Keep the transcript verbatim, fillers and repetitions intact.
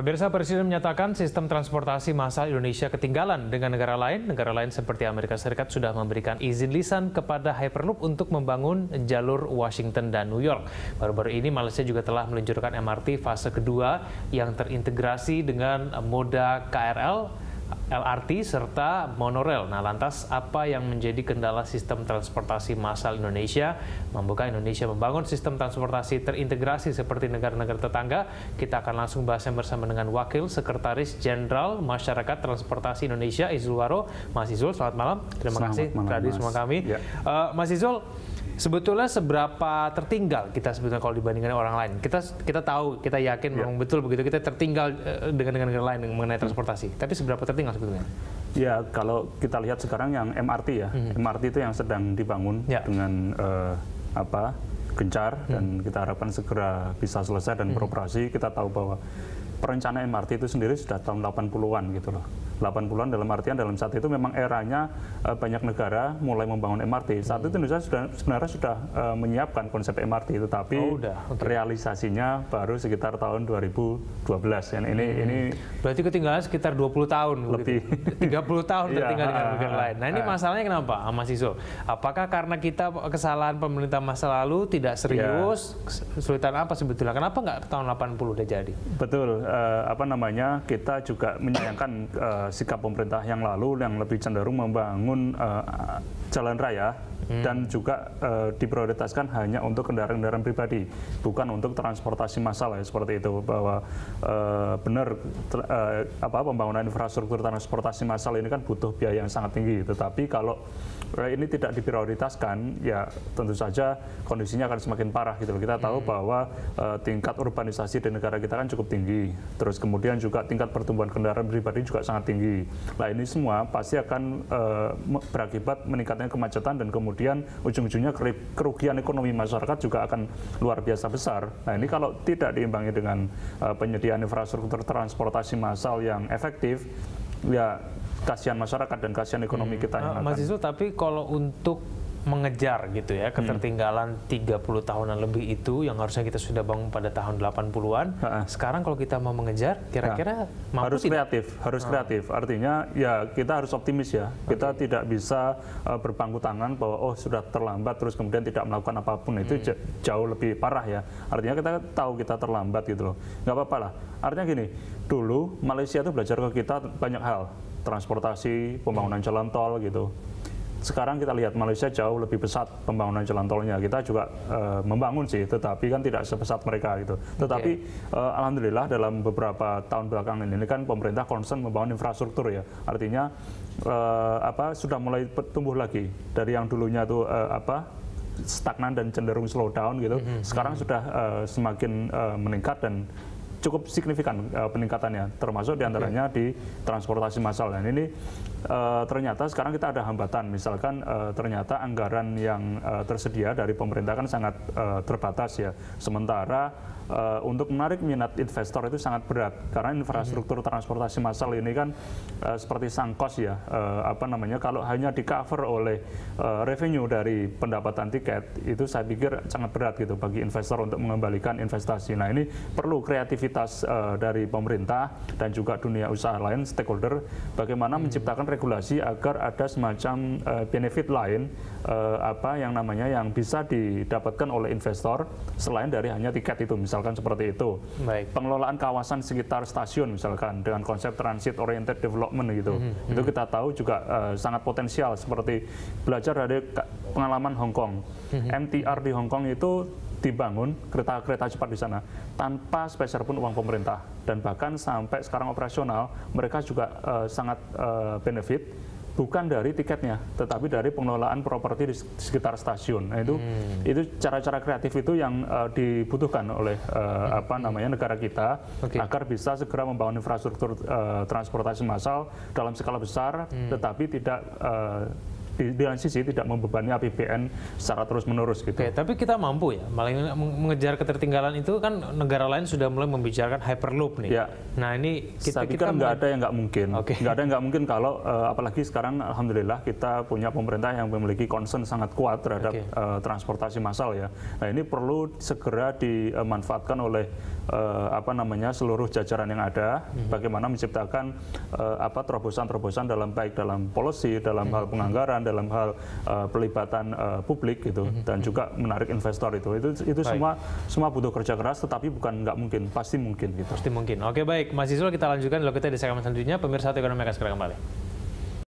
Pemirsa, Presiden menyatakan sistem transportasi massal Indonesia ketinggalan dengan negara lain. Negara lain seperti Amerika Serikat sudah memberikan izin lisan kepada Hyperloop untuk membangun jalur Washington dan New York. Baru-baru ini Malaysia juga telah meluncurkan M R T fase kedua yang terintegrasi dengan moda K R L, L R T, serta monorail. Nah, lantas apa yang menjadi kendala sistem transportasi massal Indonesia? Mampukah Indonesia membangun sistem transportasi terintegrasi seperti negara-negara tetangga? Kita akan langsung bahasnya bersama dengan Wakil Sekretaris Jenderal Masyarakat Transportasi Indonesia, Izulwaro. Mas Izul, selamat malam. Terima selamat kasih terhadap semua kami. Ya. Uh, Mas Izul, sebetulnya seberapa tertinggal kita sebetulnya kalau dibandingkan orang lain? Kita kita tahu, kita yakin ya, memang betul begitu, kita tertinggal dengan negara lain mengenai transportasi. Tapi seberapa tertinggal sebetulnya? Ya, kalau kita lihat sekarang yang M R T ya, hmm. M R T itu yang sedang dibangun ya, dengan uh, apa gencar, hmm. dan kita harapkan segera bisa selesai dan hmm. beroperasi. Kita tahu bahwa perencanaan M R T itu sendiri sudah tahun delapan puluhan gitu loh. delapan puluhan dalam artian dalam saat itu memang eranya uh, banyak negara mulai membangun M R T. Saat hmm. itu Indonesia sudah, sebenarnya sudah uh, menyiapkan konsep M R T, tetapi oh, okay. realisasinya baru sekitar tahun dua ribu dua belas. Dan ini hmm. ini berarti ketinggalan sekitar dua puluh tahun lebih. Begitu. tiga puluh tahun tertinggal dengan negara lain. Nah, ini masalahnya kenapa, Mas Izul? Apakah karena kita kesalahan pemerintah masa lalu tidak serius? Ya. Kesulitan apa sebetulnya? Kenapa nggak tahun delapan puluh udah jadi? Betul. Uh, apa namanya, kita juga menyayangkan uh, sikap pemerintah yang lalu yang lebih cenderung membangun uh, jalan raya hmm. dan juga uh, diprioritaskan hanya untuk kendaraan-kendaraan pribadi, bukan untuk transportasi massal ya, seperti itu. Bahwa uh, benar uh, apa pembangunan infrastruktur transportasi massal ini kan butuh biaya yang sangat tinggi, tetapi kalau uh, ini tidak diprioritaskan ya tentu saja kondisinya akan semakin parah gitu. Kita tahu hmm. bahwa uh, tingkat urbanisasi di negara kita kan cukup tinggi. Terus kemudian juga tingkat pertumbuhan kendaraan pribadi juga sangat tinggi. Nah, ini semua pasti akan uh, berakibat meningkatnya kemacetan dan kemudian ujung-ujungnya kerugian ekonomi masyarakat juga akan luar biasa besar. Nah, ini kalau tidak diimbangi dengan uh, penyediaan infrastruktur transportasi massal yang efektif, ya kasihan masyarakat dan kasihan ekonomi hmm. kita. Nah, Mas Izul, tapi kalau untuk mengejar gitu ya ketertinggalan hmm. tiga puluh tahunan lebih itu yang harusnya kita sudah bangun pada tahun delapan puluhan. Ha-ha. Sekarang kalau kita mau mengejar kira-kira nah, harus tidak? kreatif, harus ha. kreatif. Artinya ya kita harus optimis ya. Kita okay. tidak bisa uh, berpangku tangan bahwa oh sudah terlambat terus kemudian tidak melakukan apapun. Itu hmm. jauh lebih parah ya. Artinya kita tahu kita terlambat gitu loh. Nggak apa-apa lah. Artinya gini, dulu Malaysia itu belajar ke kita banyak hal, transportasi, pembangunan hmm. jalan tol gitu. Sekarang kita lihat Malaysia jauh lebih pesat pembangunan jalan tolnya. Kita juga uh, membangun sih, tetapi kan tidak sepesat mereka gitu. Tetapi okay. uh, alhamdulillah dalam beberapa tahun belakangan ini kan pemerintah concern membangun infrastruktur ya. Artinya uh, apa sudah mulai tumbuh lagi dari yang dulunya tuh uh, apa stagnan dan cenderung slow down gitu. Mm-hmm. Sekarang mm-hmm. sudah uh, semakin uh, meningkat dan cukup signifikan uh, peningkatannya, termasuk diantaranya okay. di transportasi massal. Dan ini uh, ternyata sekarang kita ada hambatan, misalkan uh, ternyata anggaran yang uh, tersedia dari pemerintah kan sangat uh, terbatas ya. Sementara uh, untuk menarik minat investor itu sangat berat, karena infrastruktur transportasi massal ini kan uh, seperti sangkos ya, uh, apa namanya, kalau hanya di cover oleh uh, revenue dari pendapatan tiket, itu saya pikir sangat berat gitu bagi investor untuk mengembalikan investasi. Nah, ini perlu kreativitas dari pemerintah dan juga dunia usaha lain, stakeholder, bagaimana hmm. menciptakan regulasi agar ada semacam uh, benefit lain uh, apa yang namanya yang bisa didapatkan oleh investor selain dari hanya tiket itu, misalkan seperti itu. Baik. Pengelolaan kawasan sekitar stasiun misalkan dengan konsep transit oriented development gitu. Hmm. Itu kita tahu juga uh, sangat potensial, seperti belajar dari pengalaman Hong Kong. Hmm. M T R di Hong Kong itu dibangun kereta-kereta cepat di sana tanpa sepeser pun uang pemerintah, dan bahkan sampai sekarang operasional mereka juga uh, sangat uh, benefit bukan dari tiketnya tetapi dari pengelolaan properti di sekitar stasiun. Nah, itu hmm. itu cara-cara kreatif itu yang uh, dibutuhkan oleh uh, hmm. apa namanya negara kita okay. agar bisa segera membangun infrastruktur uh, transportasi massal dalam skala besar hmm. tetapi tidak uh, Di, di lain sisi tidak membebani A P B N secara terus-menerus gitu. Oke, tapi kita mampu ya, malah mengejar ketertinggalan itu kan negara lain sudah mulai membicarakan Hyperloop nih. Ya. Nah, ini kita, saya pikir kita nggak ada yang nggak mungkin. Okay. Nggak ada yang nggak mungkin kalau uh, apalagi sekarang alhamdulillah kita punya pemerintah yang memiliki concern sangat kuat terhadap okay. uh, transportasi massal ya. Nah, ini perlu segera dimanfaatkan oleh eh, apa namanya seluruh jajaran yang ada, mm-hmm. bagaimana menciptakan eh, apa terobosan-terobosan dalam baik dalam policy, dalam mm-hmm. hal penganggaran, dalam hal eh, pelibatan eh, publik gitu, mm-hmm. dan juga menarik investor itu. Itu itu baik. semua semua butuh kerja keras, tetapi bukan nggak mungkin, pasti mungkin gitu. Pasti mungkin. Oke baik, Mas Isrul, kita lanjutkan dulu kita di segmen selanjutnya. Pemirsa Hot Economy akan segera kembali.